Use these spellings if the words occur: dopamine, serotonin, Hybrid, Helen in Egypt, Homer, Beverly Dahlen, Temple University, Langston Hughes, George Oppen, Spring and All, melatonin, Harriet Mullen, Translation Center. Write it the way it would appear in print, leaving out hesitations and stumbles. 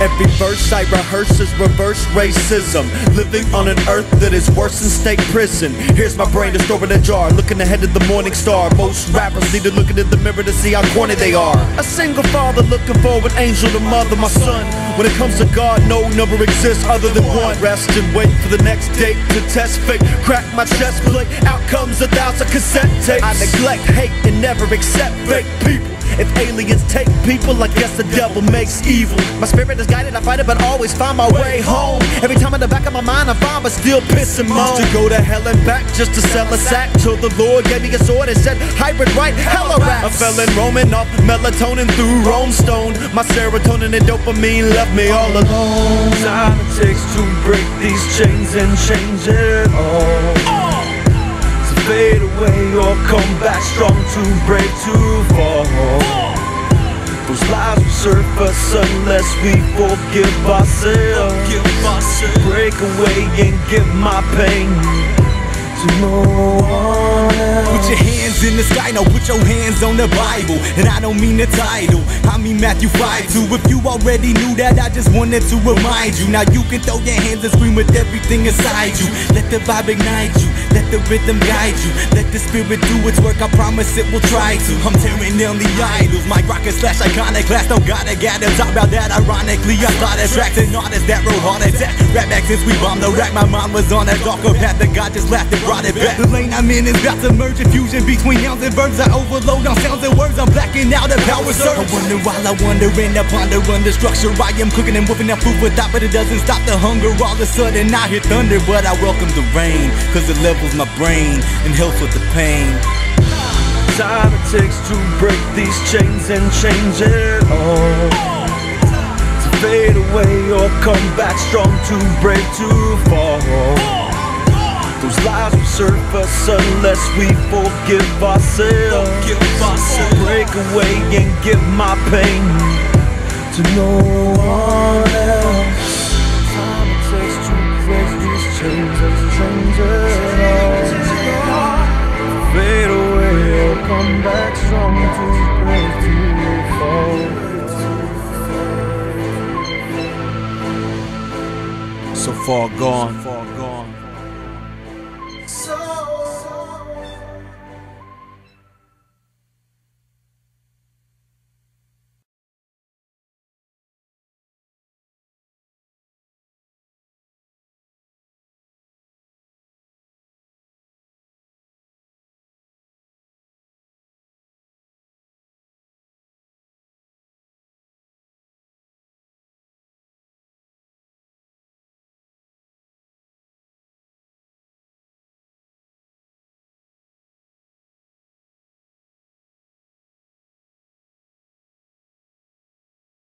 Every verse I rehearse is reverse racism, living on an earth that is worse than state prison. Here's my brain, a store in a jar, looking ahead at the morning star. Most rappers need to look into the mirror to see how corny they are. A single father looking for an angel to mother my son. When it comes to God, no number exists other than one. Rest and wait for the next date to test fate. Crack my chest plate, out comes 1,000 cassette tapes. I neglect hate and never accept fake people. If aliens take people, I guess the devil makes evil. My spirit is guided, I fight it, but always find my way home. Every time in the back of my mind I find but still piss and moan. To go to hell and back just to sell a sack, till the Lord gave me a sword and said, hybrid right, hella rap. I fell in roaming off melatonin through Rome stone. My serotonin and dopamine left me all alone. Time it takes to break these chains and change it all, to fade away or come back strong, too brave to fall. Those lies will surface unless we forgive ourselves. Break away and give my pain to no one else. Put your hands in the sky, now put your hands on the Bible. And I don't mean the title, I mean Matthew 5:2. If you already knew that, I just wanted to remind you. Now you can throw your hands and scream with everything inside you. Let the vibe ignite you, let the rhythm guide you, let the spirit do its work, I promise it will try to. I'm tearing down the idols, my rocket slash iconoclast. Don't gotta gather, talk about that ironically. I thought attracting artists that wrote hard attack. Rap back since we bombed the rack, my mind was on a darker path. The God just laughed and brought it back. The lane I'm in is about to merge, a fusion between nouns and verbs. I overload on sounds and words, I'm blacking out a power surge. I wonder while I wonder and I ponder under structure. I am cooking and whipping up food without, but it doesn't stop the hunger. All of a sudden I hear thunder, but I welcome the rain, cause the level my brain and help with the pain. Time it takes to break these chains and change it all, to fade away or come back strong, too brave to fall. Those lies will surface unless we forgive ourselves. Break away and give my pain to no one else. Time it takes to break these chains and change it all. Come back strong to break through fall. So far gone.